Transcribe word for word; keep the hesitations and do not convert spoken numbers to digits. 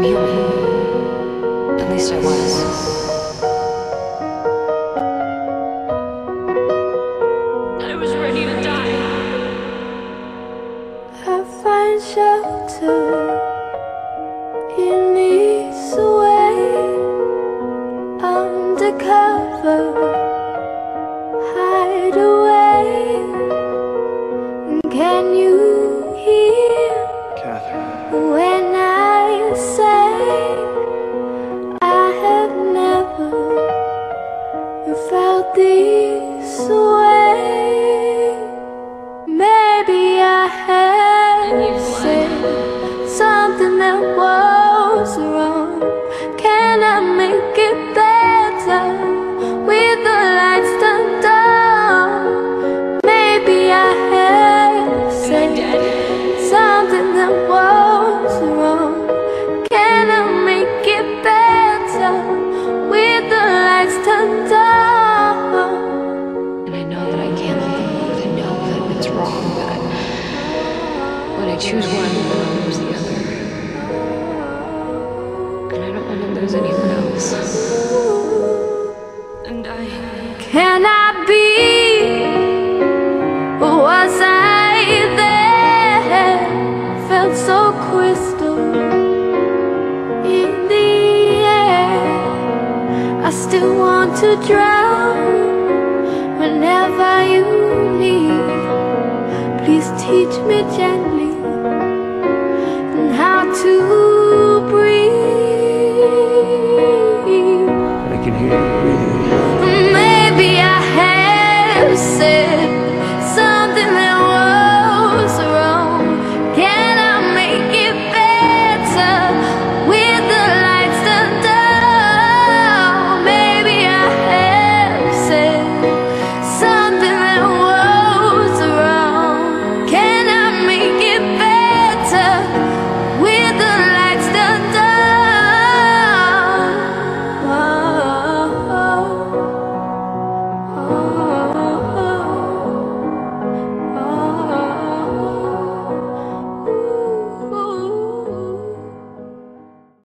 I'm human. At least I was. I was ready to die. I find shelter in this way. Undercover. This way, maybe I had said something that was wrong. Can I make it better with the lights turned down? Maybe I had said something that was wrong. Can I make it better with the lights turned down? Choose one and lose the other, and I don't want to lose anyone else. And I can I be, or was I there? Felt so crystal in the air. I still want to drown whenever you need. Please teach me gently to breathe.